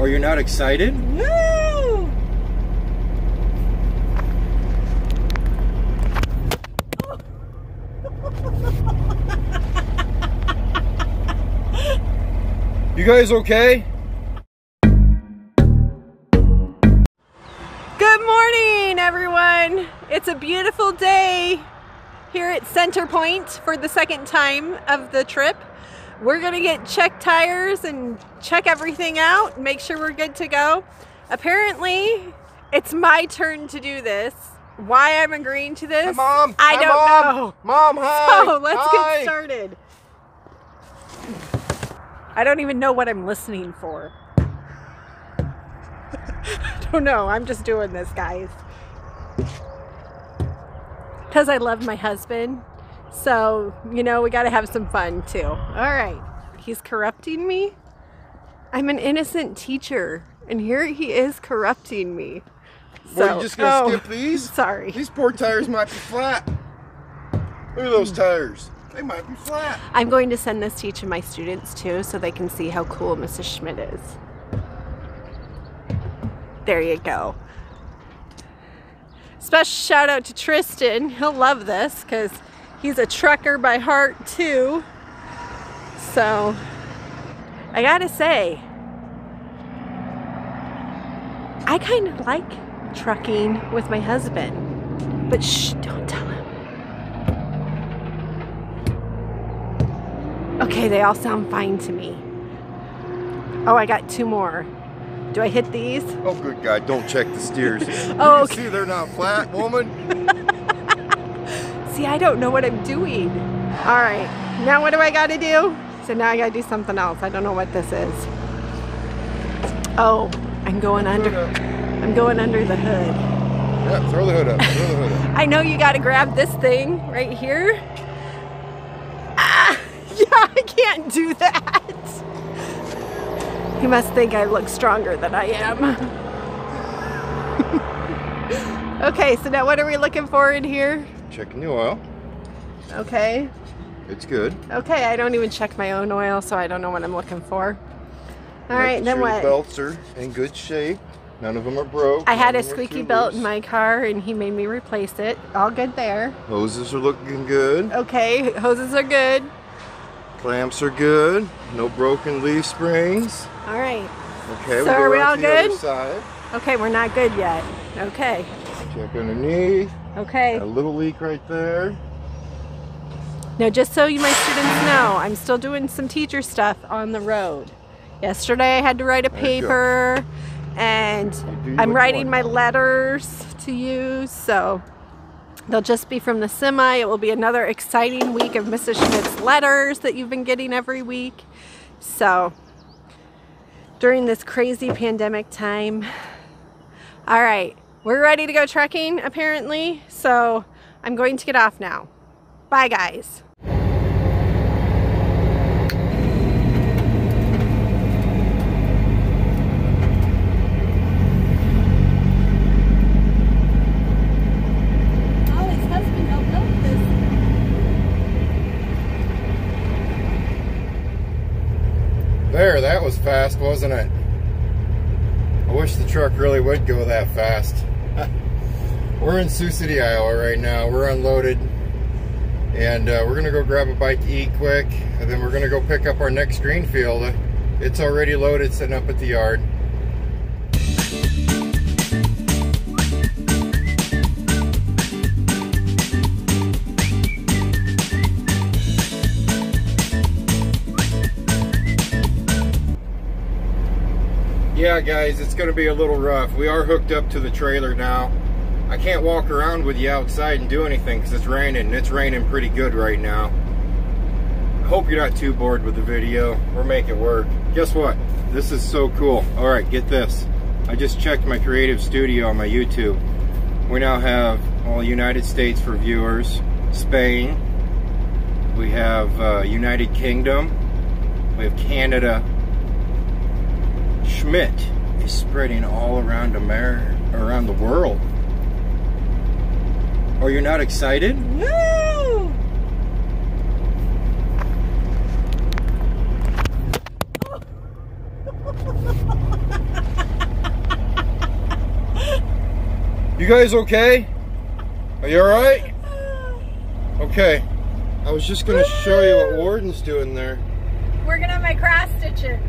Oh, you're not excited? Woo! You guys okay? Good morning, everyone. It's a beautiful day here at Center Point for the second time of the trip. We're gonna get check tires and check everything out and make sure we're good to go. Apparently, it's my turn to do this. Why I'm agreeing to this, I don't know. Mom, hi! So let's get started. I don't even know what I'm listening for. I don't know, I'm just doing this, guys. Because I love my husband. So, you know, we gotta have some fun too. All right, he's corrupting me. I'm an innocent teacher, and here he is corrupting me. So, well, you just gonna skip these? Sorry. These poor tires might be flat. Look at those tires. They might be flat. I'm going to send this to each of my students too, so they can see how cool Mrs. Schmidt is. There you go. Special shout out to Tristan. He'll love this because he's a trucker by heart too. So I gotta say, I kind of like trucking with my husband, but shh, don't tell him. Okay, they all sound fine to me. Oh, I got two more. Do I hit these? Oh, good God, don't check the steers. Oh, okay. You see they're not flat, woman? See, I don't know what I'm doing. All right, now what do I gotta do? So now I gotta do something else. I don't know what this is. Oh, I'm going under the hood. Yeah, throw the hood up, throw the hood up. I know you gotta grab this thing right here. Ah, yeah, I can't do that. You must think I look stronger than I am. Okay, so now what are we looking for in here? Checking the oil. Okay. It's good. Okay, I don't even check my own oil, so I don't know what I'm looking for. All right, then what? The belts are in good shape. None of them are broke. I had a squeaky belt in my car, and he made me replace it. All good there. Hoses are looking good. Okay, hoses are good. Clamps are good. No broken leaf springs. All right. Okay, so are we all good? Okay, we're not good yet. Okay. Check underneath. Okay. A little leak right there. Now, just so you, my students, know, I'm still doing some teacher stuff on the road. Yesterday, I had to write a paper, and I'm writing my letters to you, so they'll just be from the semi. It will be another exciting week of Mrs. Schmidt's letters that you've been getting every week. So, during this crazy pandemic time. All right. We're ready to go trekking, apparently, so I'm going to get off now. Bye, guys. There, that was fast, wasn't it? I wish the truck really would go that fast. We're in Sioux City, Iowa right now. We're unloaded, and we're gonna go grab a bite to eat quick, and then we're gonna go pick up our next green field. It's already loaded, sitting up at the yard. Yeah, guys, it's gonna be a little rough. We are hooked up to the trailer now. I can't walk around with you outside and do anything because it's raining, and it's raining pretty good right now. I hope you're not too bored with the video. We're making it work. Guess what? This is so cool. All right, get this. I just checked my creative studio on my YouTube. We now have all United States for viewers, Spain, we have United Kingdom, we have Canada. Schmidt is spreading all around America, around the world. Oh, you're not excited? Woo! You guys okay? Are you alright? Okay. I was just gonna show you what Warden's doing there. Working on my cross stitching.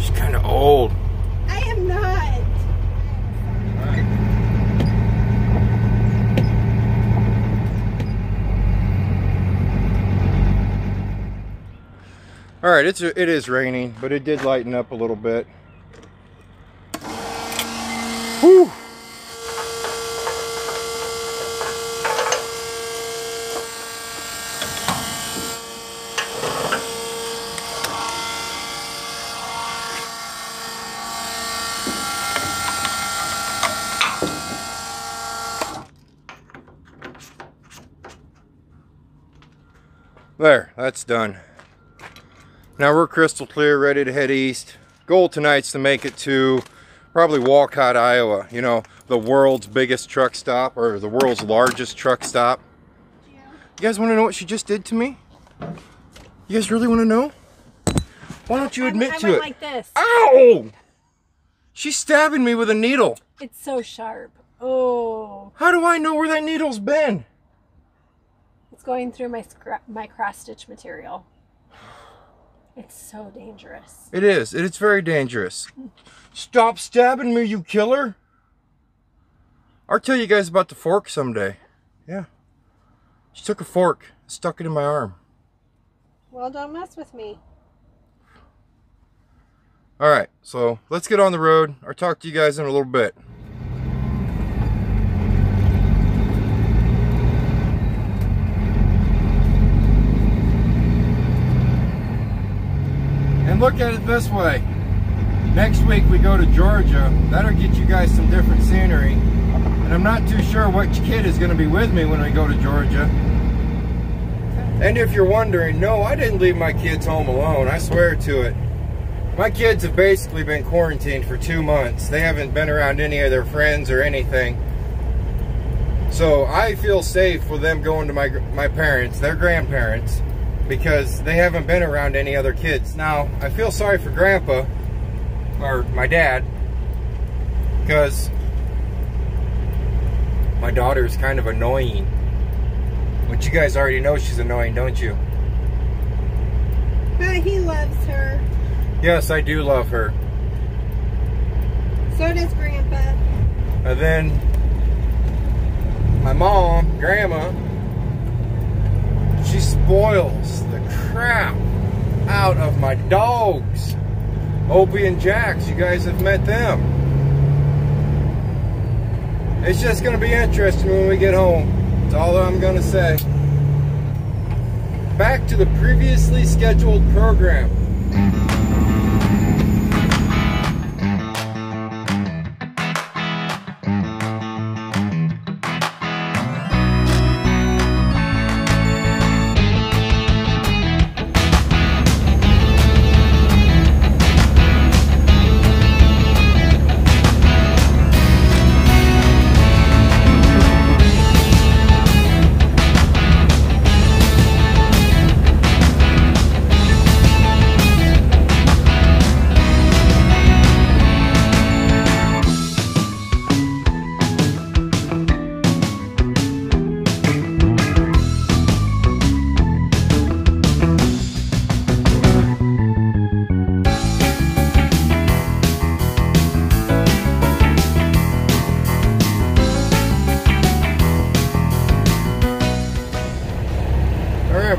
She's kinda old. I am not. Alright, it is raining, but it did lighten up a little bit. Whew. There, that's done. Now we're crystal clear, ready to head east. Goal tonight's to make it to probably Walcott, Iowa. You know, the world's biggest truck stop, or the world's largest truck stop. Yeah. You guys want to know what she just did to me? You guys really want to know? Why don't you admit to it? I went like this. Ow! She's stabbing me with a needle. It's so sharp. Oh. How do I know where that needle's been? It's going through my cross-stitch material. It's so dangerous. It is. It's very dangerous. Stop stabbing me, you killer. I'll tell you guys about the fork someday. Yeah. She took a fork, stuck it in my arm. Well, don't mess with me. All right, so let's get on the road. I'll talk to you guys in a little bit. Look at it this way. Next week we go to Georgia. That'll get you guys some different scenery. And I'm not too sure which kid is going to be with me when we go to Georgia. And if you're wondering, no, I didn't leave my kids home alone. I swear to it. My kids have basically been quarantined for 2 months. They haven't been around any of their friends or anything. So I feel safe with them going to my parents, their grandparents, because they haven't been around any other kids. Now, I feel sorry for Grandpa, or my dad, because my daughter is kind of annoying. But you guys already know she's annoying, don't you? But he loves her. Yes, I do love her. So does Grandpa. And then my mom, Grandma, she spoils the crap out of my dogs. Opie and Jax, you guys have met them. It's just going to be interesting when we get home. That's all I'm going to say. Back to the previously scheduled program.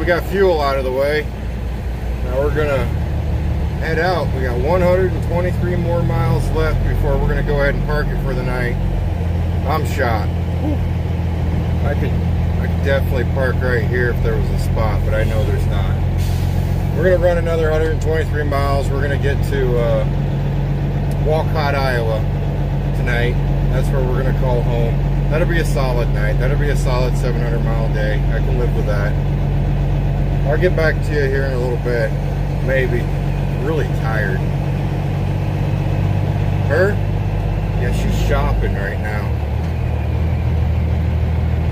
Got fuel out of the way. Now we're gonna head out. We got 123 more miles left before we're gonna go ahead and park it for the night. I'm shot. I could definitely park right here if there was a spot, but I know there's not. We're gonna run another 123 miles. We're gonna get to Walcott, Iowa tonight. That's where we're gonna call home. That'll be a solid night. That'll be a solid 700 mile day. I can live with that. I'll get back to you here in a little bit, maybe. I'm really tired. Her? Yeah, she's shopping right now.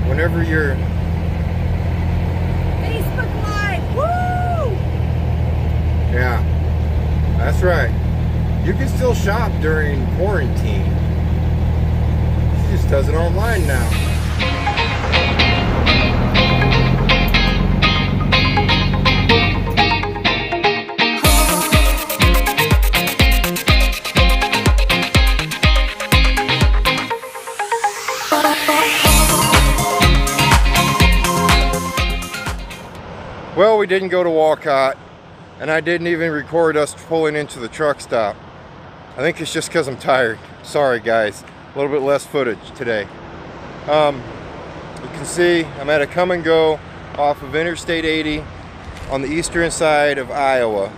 Whenever you're... Facebook Live! Woo! Yeah. That's right. You can still shop during quarantine. She just does it online now. Well, we didn't go to Walcott, and I didn't even record us pulling into the truck stop. I think it's just because I'm tired. Sorry guys, a little bit less footage today. You can see I'm at a come and go off of Interstate 80 on the eastern side of Iowa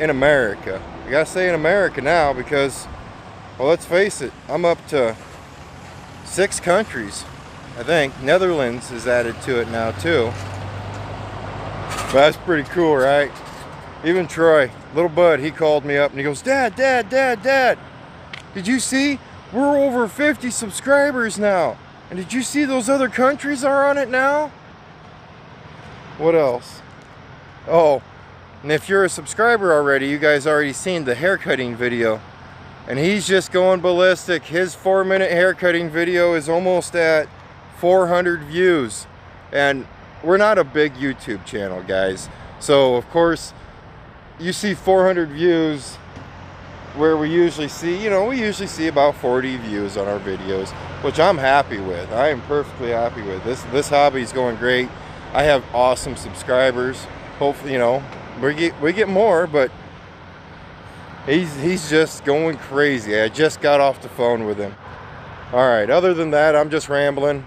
in America. I gotta say in America now because, well, let's face it, I'm up to 6 countries, I think. Netherlands is added to it now too. But that's pretty cool, right? Even Troy, little bud, he called me up and he goes, Dad, did you see? We're over 50 subscribers now. And did you see those other countries are on it now? What else? Oh, and if you're a subscriber already, you guys already seen the haircutting video. And he's just going ballistic. His 4-minute haircutting video is almost at 400 views. And we're not a big YouTube channel, guys, so of course you see 400 views where we usually see, you know, we usually see about 40 views on our videos, which I'm happy with. I am perfectly happy with this hobby is going great. I have awesome subscribers. Hopefully, you know, we get more, but he's just going crazy. I just got off the phone with him. All right, other than that, I'm just rambling.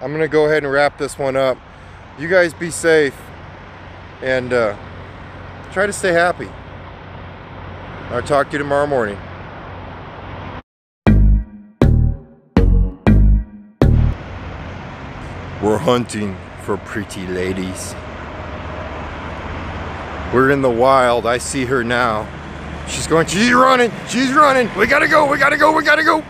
I'm gonna go ahead and wrap this one up. You guys be safe and try to stay happy. I'll talk to you tomorrow morning. We're hunting for pretty ladies. We're in the wild. I see her now. She's running. We gotta go.